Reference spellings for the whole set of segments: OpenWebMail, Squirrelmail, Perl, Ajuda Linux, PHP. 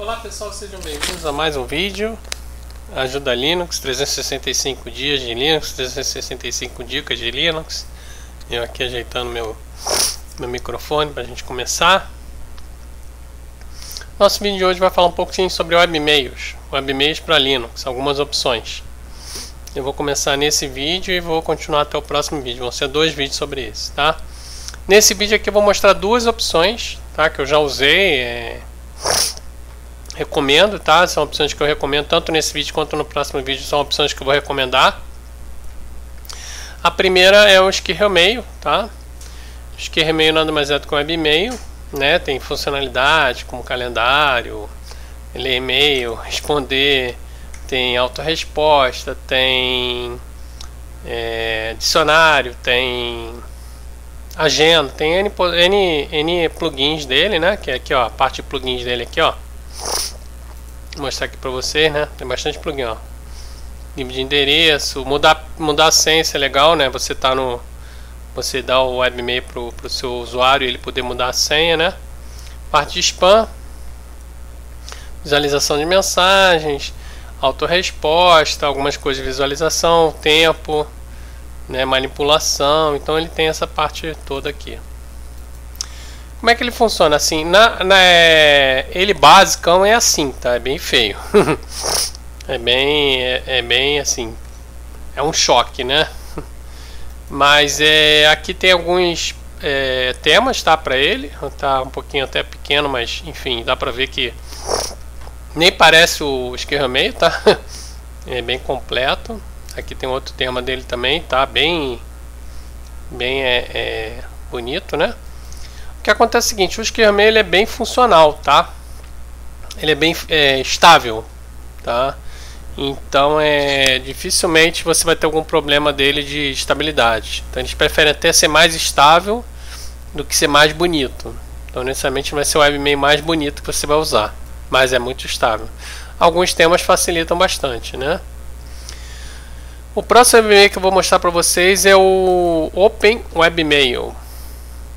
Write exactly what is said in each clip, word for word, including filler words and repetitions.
Olá pessoal, sejam bem-vindos a mais um vídeo Ajuda Linux, trezentos e sessenta e cinco dias de Linux, trezentos e sessenta e cinco dicas de Linux. Eu aqui ajeitando meu, meu microfone para a gente começar. Nosso vídeo de hoje vai falar um pouquinho sobre webmails, webmails para Linux, algumas opções. Eu vou começar nesse vídeo e vou continuar até o próximo vídeo, vão ser dois vídeos sobre isso, tá? Nesse vídeo aqui eu vou mostrar duas opções, tá? Que eu já usei, é... recomendo, tá? São opções que eu recomendo tanto nesse vídeo quanto no próximo vídeo, são opções que eu vou recomendar. A primeira é o Squirrelmail, tá? O Squirrelmail nada mais é do que o webmail, né? Tem funcionalidade como calendário, ler e-mail, responder, tem autorresposta, tem é, dicionário, tem agenda, tem N, N, N plugins dele, né? Que é aqui, ó, a parte de plugins dele aqui, ó. Vou mostrar aqui pra vocês, né? Tem bastante plugin, ó. Livre de endereço, mudar, mudar a senha é legal, né? Você tá no... Você dá o webmail pro, pro seu usuário e ele poder mudar a senha, né? Parte de spam, visualização de mensagens, autorresposta, algumas coisas de visualização, tempo, né? Manipulação. Então ele tem essa parte toda aqui. Como é que ele funciona? Assim, na, na, ele basicão é assim, tá? É bem feio. é, bem, é, é bem assim. É um choque, né? Mas é, aqui tem alguns é, temas, tá? Pra ele. Tá um pouquinho até pequeno, mas enfim, dá pra ver que nem parece o Squirrelmail, tá? É bem completo. Aqui tem outro tema dele também, tá? Bem, bem é, é bonito, né? O que acontece é o seguinte, o Squirrelmail é bem funcional, tá? Ele é bem é, estável, tá? Então é dificilmente você vai ter algum problema dele de estabilidade. Então eles preferem até ser mais estável do que ser mais bonito. Então necessariamente vai ser o webmail mais bonito que você vai usar, mas é muito estável. Alguns temas facilitam bastante, né? O próximo webmail que eu vou mostrar para vocês é o OpenWebMail,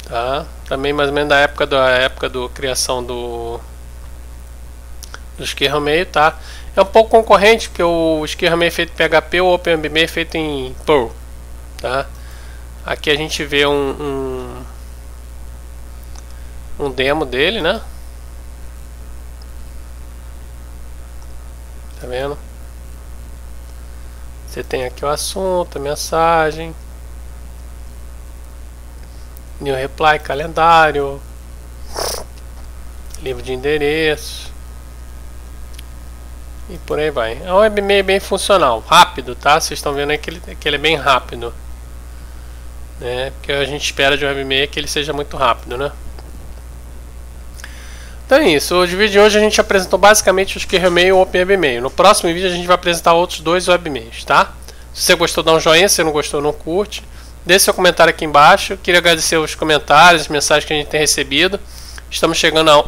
tá? Também mais ou menos da época da época do criação do, do Squirrelmail, tá? É um pouco concorrente, porque o Squirrelmail é feito em P H P, o OpenWebMail é feito em Perl, tá? Aqui a gente vê um, um, um demo dele, né? Tá vendo? Você tem aqui o assunto, a mensagem, new reply, calendário, livro de endereço e por aí vai. É um webmail bem funcional, rápido, tá? Vocês estão vendo aí que ele, que ele é bem rápido, né? Porque a gente espera de um webmail que ele seja muito rápido, né? Então é isso. O vídeo de hoje a gente apresentou basicamente o Squirrelmail e o OpenWebMail. No próximo vídeo a gente vai apresentar outros dois webmails, tá? Se você gostou, dá um joinha. Se não gostou, não curte. Deixe seu comentário aqui embaixo. Queria agradecer os comentários, as mensagens que a gente tem recebido. Estamos chegando a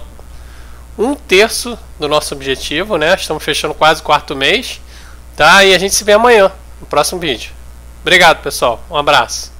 um terço do nosso objetivo, né? Estamos fechando quase o quarto mês, tá? E a gente se vê amanhã, no próximo vídeo. Obrigado, pessoal. Um abraço.